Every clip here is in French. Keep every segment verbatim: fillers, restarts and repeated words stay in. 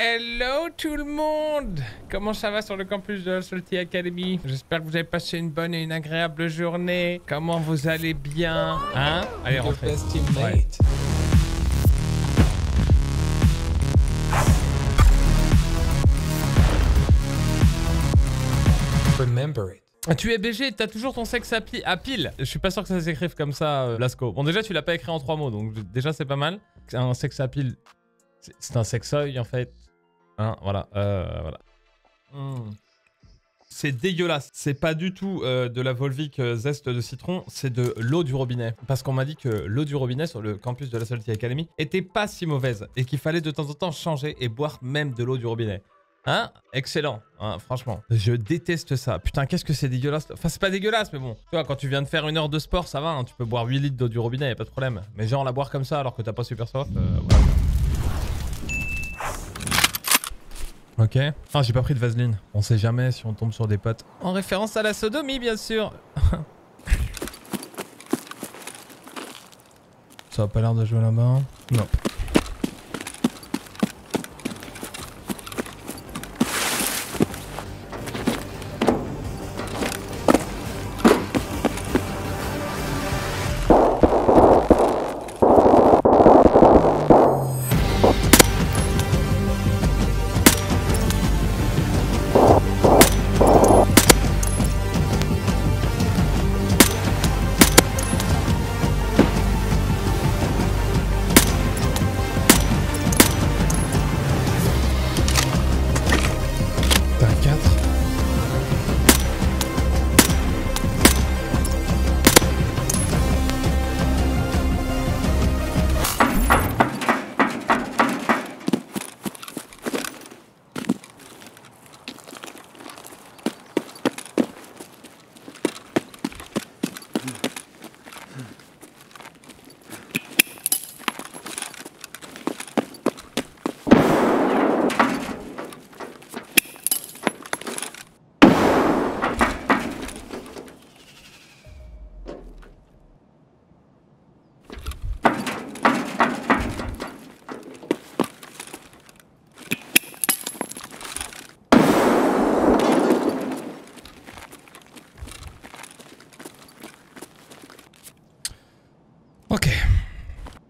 Hello tout le monde! Comment ça va sur le campus de la Salty Academy? J'espère que vous avez passé une bonne et une agréable journée. Comment vous allez bien? Hein? Allez, rentrez. Ouais. Remember it. Tu es B G, t'as toujours ton sexe à, pi à pile. Je suis pas sûr que ça s'écrive comme ça, euh, Lasco. Bon, déjà, tu l'as pas écrit en trois mots, donc déjà, c'est pas mal. Un sexe à pile, c'est un sexeuil, en fait. Hein, voilà, euh, voilà. Mm. C'est dégueulasse. C'est pas du tout euh, de la Volvic euh, zeste de citron, c'est de l'eau du robinet. Parce qu'on m'a dit que l'eau du robinet sur le campus de la Salty Academy était pas si mauvaise et qu'il fallait de temps en temps changer et boire même de l'eau du robinet. Hein? Excellent, hein, franchement. Je déteste ça. Putain, qu'est-ce que c'est dégueulasse. Enfin, c'est pas dégueulasse, mais bon. Tu vois, quand tu viens de faire une heure de sport, ça va, hein, tu peux boire huit litres d'eau du robinet, y a pas de problème. Mais genre, la boire comme ça alors que t'as pas super soif, euh, voilà. Ok. Ah, j'ai pas pris de vaseline. On sait jamais si on tombe sur des potes. En référence à la sodomie, bien sûr. Ça a pas l'air de jouer là-bas. Non. Ok.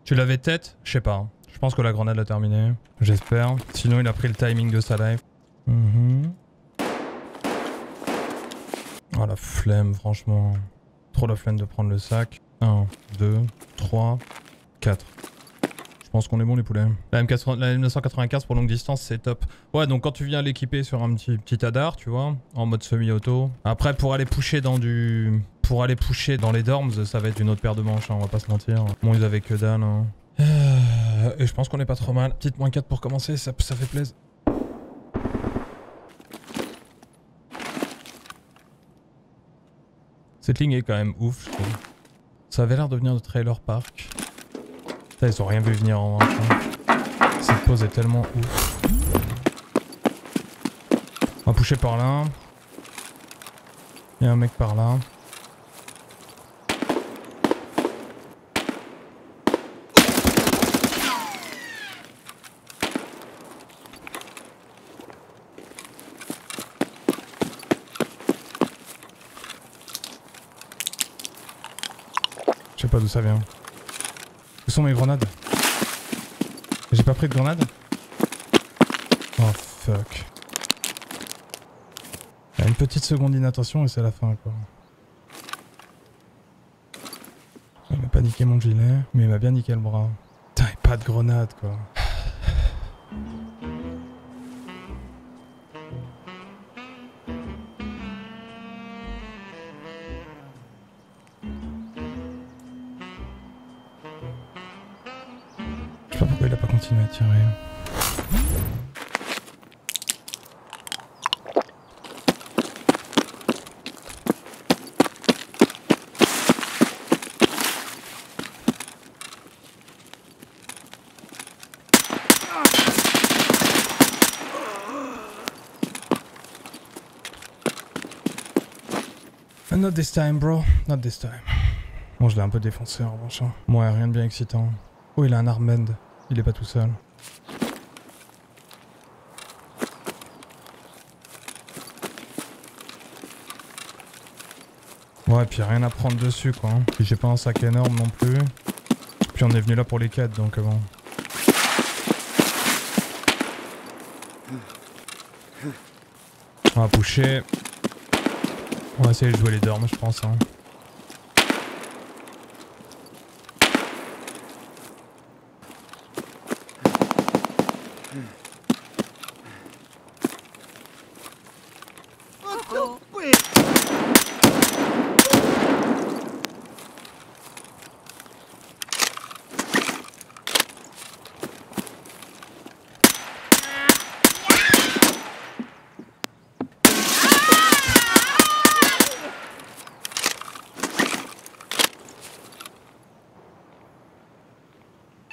Tu l'avais tête? Je sais pas. Hein. Je pense que la grenade l'a terminé. J'espère. Sinon, il a pris le timing de sa live. Mm-hmm. Oh la flemme, franchement. Trop la flemme de prendre le sac. un, deux, trois, quatre. Je pense qu'on est bon, les poulets. La, M quatre-vingts, la M neuf cent quatre-vingt-quinze pour longue distance, c'est top. Ouais, donc quand tu viens l'équiper sur un petit, petit Hadar, tu vois, en mode semi-auto. Après, pour aller pusher dans du. Pour aller pusher dans les dorms, ça va être une autre paire de manches, hein, on va pas se mentir. Bon, ils avaient que dalle. Hein. Et je pense qu'on est pas trop mal. Petite moins quatre pour commencer, ça, ça fait plaisir. Cette ligne est quand même ouf, je trouve. Ça avait l'air de venir de Trailer Park. Ça, ils ont rien vu venir en vingt. Hein. Cette pause est tellement ouf. On va pusher par là. Il y a un mec par là. Je sais pas d'où ça vient. Où sont mes grenades? J'ai pas pris de grenades? Oh fuck. Une petite seconde d'inattention et c'est la fin quoi. Il m'a pas niqué mon gilet, mais il m'a bien niqué le bras. Putain, pas de grenades quoi. Je sais pas pourquoi il a pas continué à tirer. Not this time, bro. Not this time. Bon, je l'ai un peu défoncé en revanche. Moi, bon, rien de bien excitant. Oh, il a un armband. Il est pas tout seul. Ouais, puis rien à prendre dessus quoi. Puis j'ai pas un sac énorme non plus. Puis on est venu là pour les quêtes donc bon. On va pusher. On va essayer de jouer les dormes je pense. Hein.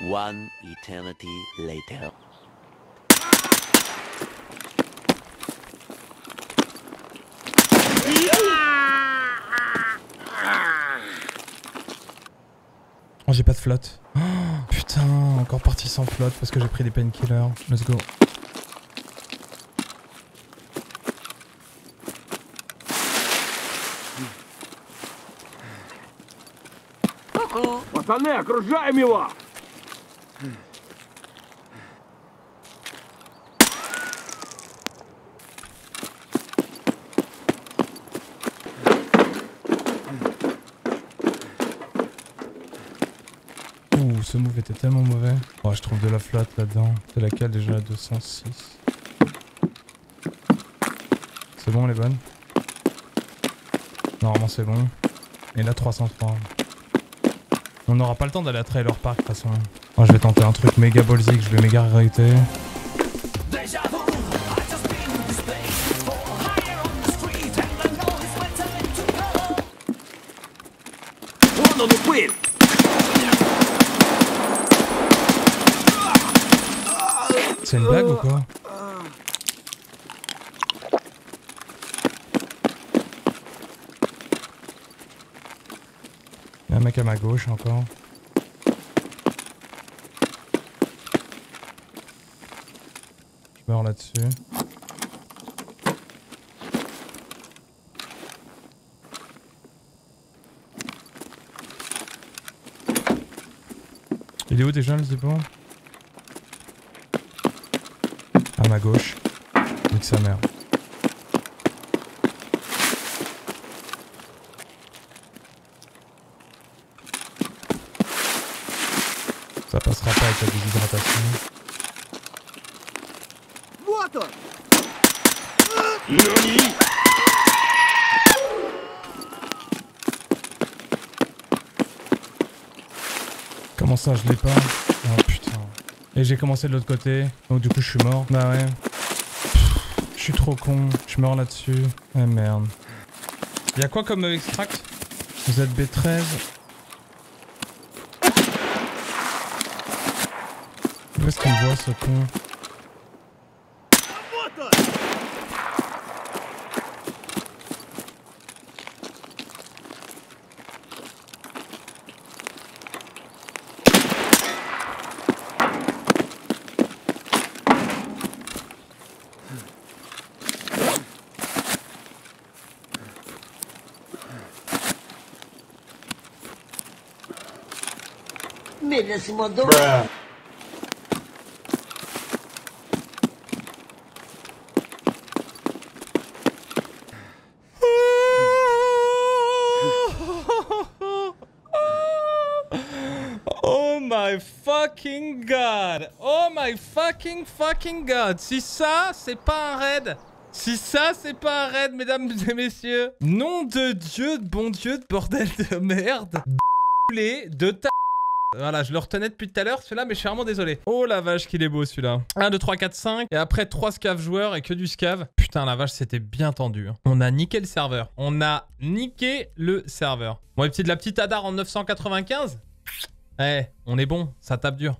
One eternity later. Oh, j'ai pas de flotte. Oh, putain, encore parti sans flotte parce que j'ai pris des painkillers. Let's go. Coucou. Пацаны, окружаем его. Ouh, ce move était tellement mauvais. Oh, je trouve de la flotte là-dedans. C'est laquelle déjà la deux cent six. C'est bon, elle est bonne. Normalement, c'est bon. Et là, trois cent trois. On n'aura pas le temps d'aller à Trailer Park de toute façon. Oh, je vais tenter un truc méga ballsy, je vais méga regretter. C'est une blague ou quoi? Il y a un mec à ma gauche encore. Je meurs là-dessus. Il est où déjà le zippo? À ma gauche. Nique sa mère. Ça passera pas avec la déshydratation. Comment ça, je l'ai pas? Oh putain. Et j'ai commencé de l'autre côté, donc du coup je suis mort. Bah ouais. Je suis trop con, je suis mort là-dessus. Eh merde. Y'a quoi comme extract? Vous êtes B treize. Où est-ce qu'on voit ce con? Mais laisse-moi donc. Oh my fucking god. Oh my fucking fucking god. Si ça, c'est pas un raid. Si ça, c'est pas un raid, mesdames et messieurs. Nom de Dieu, de bon Dieu, de bordel de merde. De ta... Voilà, je le retenais depuis tout à l'heure, celui-là, mais je suis vraiment désolé. Oh la vache qu'il est beau celui-là. un, deux, trois, quatre, cinq. Et après trois scav joueurs et que du scav. Putain la vache, c'était bien tendu. Hein. On a niqué le serveur. On a niqué le serveur. Bon, et petit de la petite Hadar en neuf cent quatre-vingt-quinze. Eh, on est bon, ça tape dur.